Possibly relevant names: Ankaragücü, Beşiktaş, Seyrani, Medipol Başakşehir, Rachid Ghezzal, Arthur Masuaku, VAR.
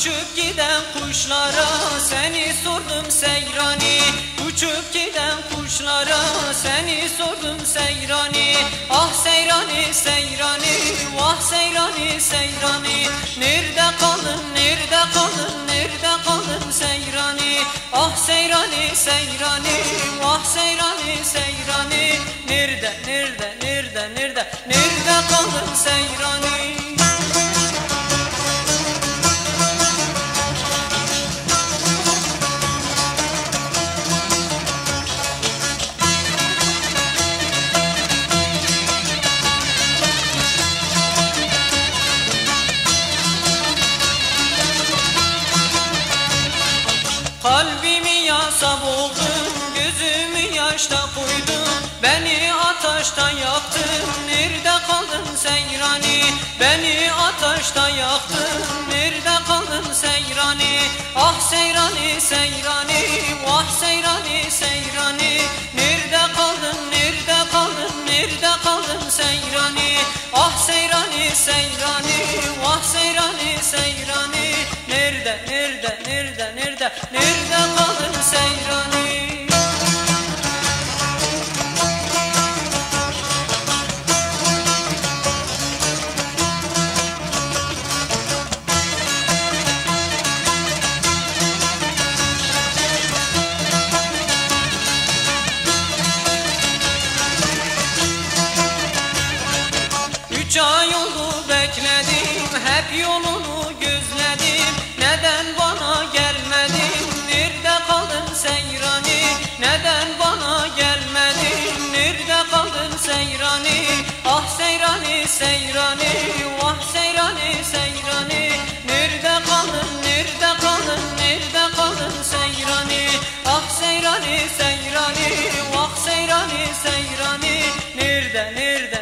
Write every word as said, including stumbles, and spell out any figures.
Uçup giden kuşlara seni sordum Seyrani, uçup giden kuşlara seni sordum Seyrani. Ah Seyrani Seyrani, vah Seyrani Seyrani, nerede kaldın nerede kaldın nerede kaldın Seyrani. Ah Seyrani Seyrani, vah Seyrani Seyrani, nerede nerede nerede nerede nerede kaldın Seyrani. Kalbimi yasa buldum, gözümü yaşta koydum, beni ataşta yaktın, nerede kaldın Seyrani? Beni ataşta yaktın, nerede kaldın Seyrani? Ah Seyrani Seyrani, vah Seyrani Seyrani, nerede kaldın nerede kaldın nerede kaldın Seyrani? Ah Seyrani Seyrani, vah Seyrani Seyrani, nerede nerede nerede nerede nerede kaldın Seyrani? Üç ay oldu bekledim, hep yolunu gözledim, neden bana gelmedin, nerede kaldın Seyrani? Neden bana gelmedin, nerede kaldın Seyrani? Ah Seyrani Seyrani, vah Seyrani Seyrani, nerede kaldın nerede kaldın nerede kaldın Seyrani? Ah Seyrani Seyrani, vah Seyrani Seyrani, nerede nerede